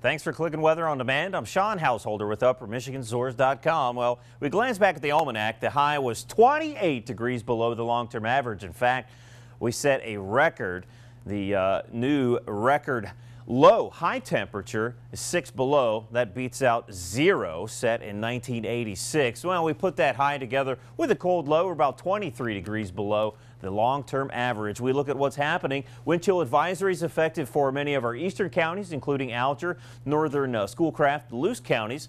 Thanks for clicking Weather on Demand. I'm Sean Householder with Upper Michigan Source.com. Well, we glance back at the almanac. The high was 28 degrees below the long-term average. In fact, we set a record. The new record low high temperature is 6 below. That beats out 0 set in 1986. Well, we put that high together with a cold low. We're about 23 degrees below the long-term average. We look at what's happening. Wind chill advisories effective for many of our eastern counties, including Alger, northern Schoolcraft, Luce counties.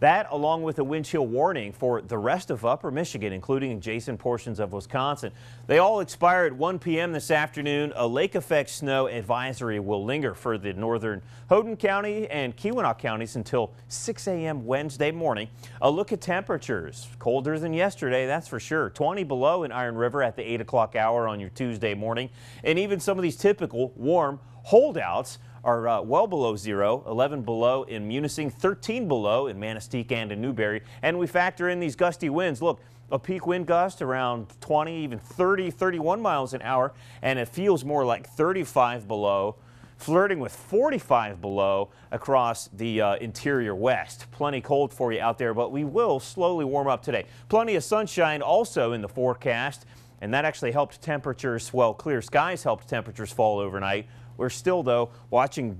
That, along with a wind chill warning for the rest of Upper Michigan, including adjacent portions of Wisconsin. They all expire at 1 p.m. this afternoon. A lake effect snow advisory will linger for the northern Houghton County and Keweenaw counties until 6 a.m. Wednesday morning. A look at temperatures. Colder than yesterday, that's for sure. 20 below in Iron River at the 8 o'clock hour on your Tuesday morning. And even some of these typical warm holdouts are well below 0, 11 below in Munising, 13 below in Manistique and in Newberry. And we factor in these gusty winds. Look, a peak wind gust around 20, even 30, 31 miles an hour, and it feels more like 35 below, flirting with 45 below across the interior west. Plenty cold for you out there, but we will slowly warm up today. Plenty of sunshine also in the forecast, and that actually helped temperatures, well, clear skies helped temperatures fall overnight. We're still, though, watching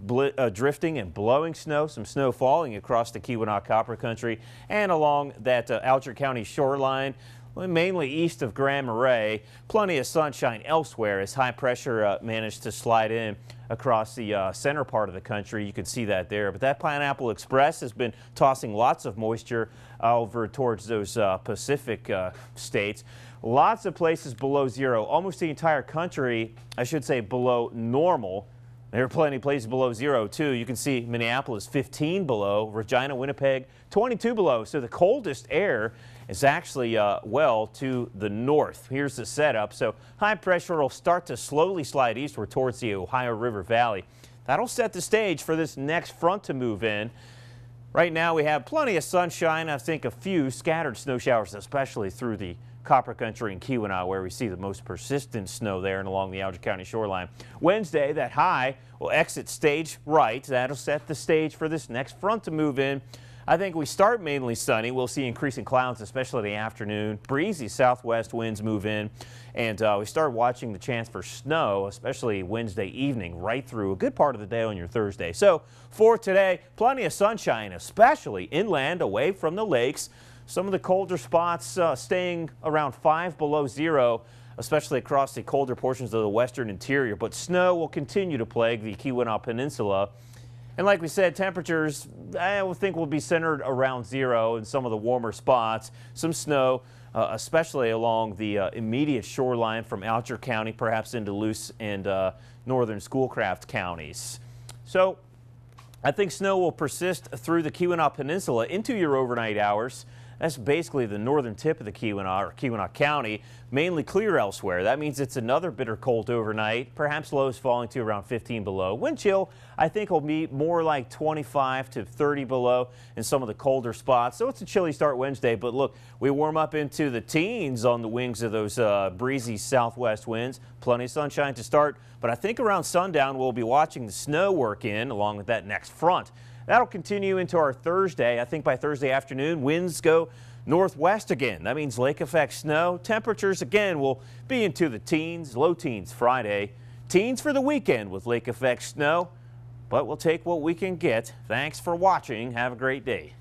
drifting and blowing snow, some snow falling across the Keweenaw Copper Country and along that Alger County shoreline, mainly east of Grand Marais. Plenty of sunshine elsewhere as high pressure managed to slide in across the center part of the country. You can see that there. But that Pineapple Express has been tossing lots of moisture over towards those Pacific states. Lots of places below 0, almost the entire country, I should say, below normal. There are plenty of places below 0 too. You can see Minneapolis 15 below, Regina, Winnipeg 22 below. So the coldest air is actually well to the north. Here's the setup. So high pressure will start to slowly slide eastward towards the Ohio River Valley. That'll set the stage for this next front to move in. Right now we have plenty of sunshine. I think a few scattered snow showers, especially through the Copper Country and Keweenaw, where we see the most persistent snow there and along the Alger County shoreline. Wednesday, that high will exit stage right. That'll set the stage for this next front to move in. I think we start mainly sunny. We'll see increasing clouds, especially in the afternoon. Breezy southwest winds move in, and we start watching the chance for snow, especially Wednesday evening, right through a good part of the day on your Thursday. So for today, plenty of sunshine, especially inland away from the lakes. Some of the colder spots staying around 5 below 0, especially across the colder portions of the western interior. But snow will continue to plague the Keweenaw Peninsula. And like we said, temperatures, I think, will be centered around 0 in some of the warmer spots. Some snow, especially along the immediate shoreline from Alger County, perhaps into Luce and northern Schoolcraft counties. So I think snow will persist through the Keweenaw Peninsula into your overnight hours. That's basically the northern tip of the Keweenaw or Keweenaw County, mainly clear elsewhere. That means it's another bitter cold overnight, perhaps lows falling to around 15 below. Wind chill, I think, will be more like 25 to 30 below in some of the colder spots. So it's a chilly start Wednesday, but look, we warm up into the teens on the wings of those breezy southwest winds. Plenty of sunshine to start, but I think around sundown we'll be watching the snow work in along with that next front. That'll continue into our Thursday. I think by Thursday afternoon, winds go northwest again. That means lake effect snow. Temperatures again will be into the teens, low teens Friday. Teens for the weekend with lake effect snow, but we'll take what we can get. Thanks for watching. Have a great day.